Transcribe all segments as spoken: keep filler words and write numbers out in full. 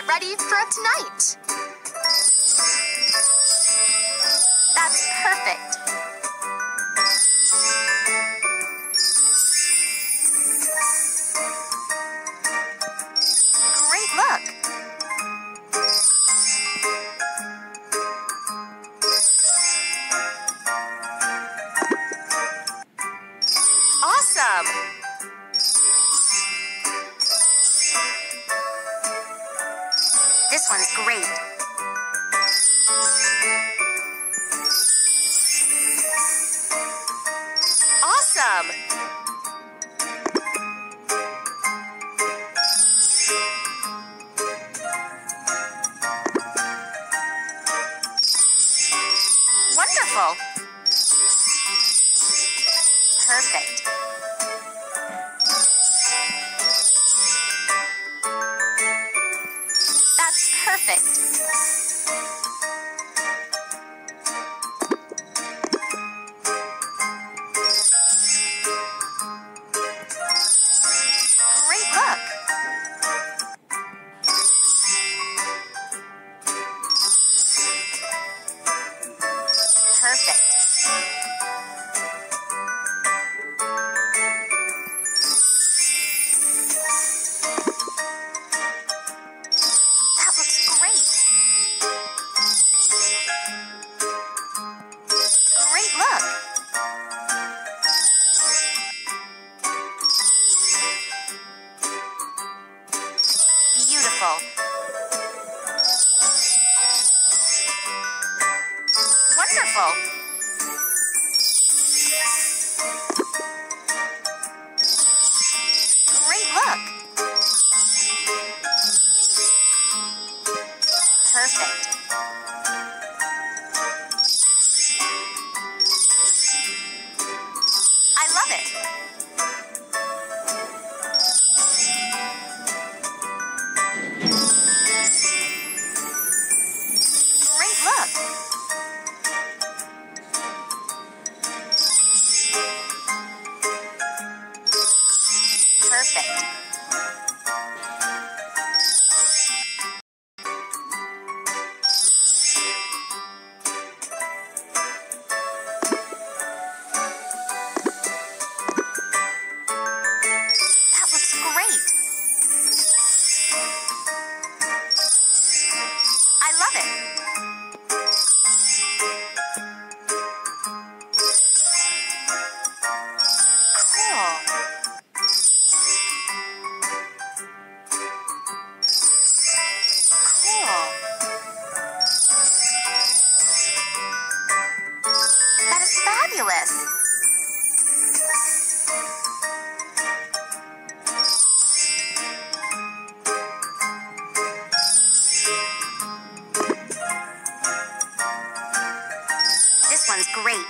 get ready for tonight. That's perfect. Great look. Awesome. This one's great. Awesome. Wonderful. Perfect. Perfect. Great look. Perfect. Wonderful. Great look. Perfect. I love it. Perfect. Fabulous. This one's great.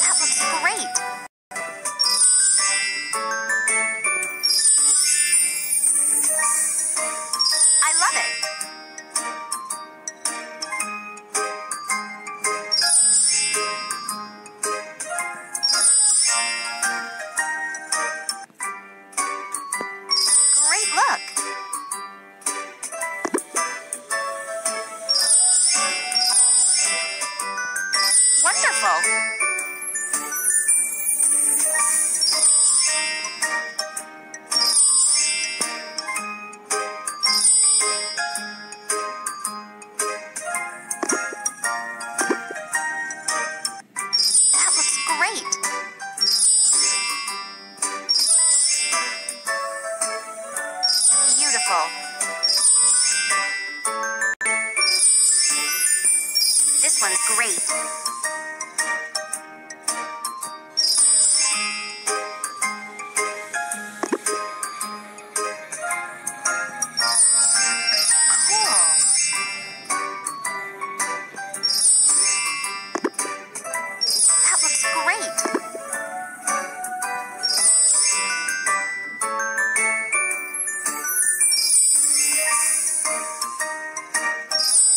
That looks great. I love it. This one's great.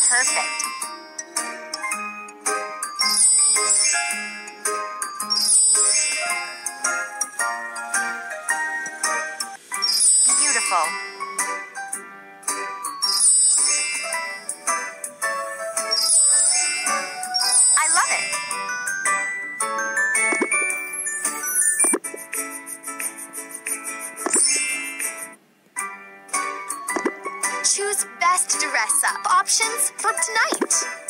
Perfect. now. Choose best dress-up options for tonight.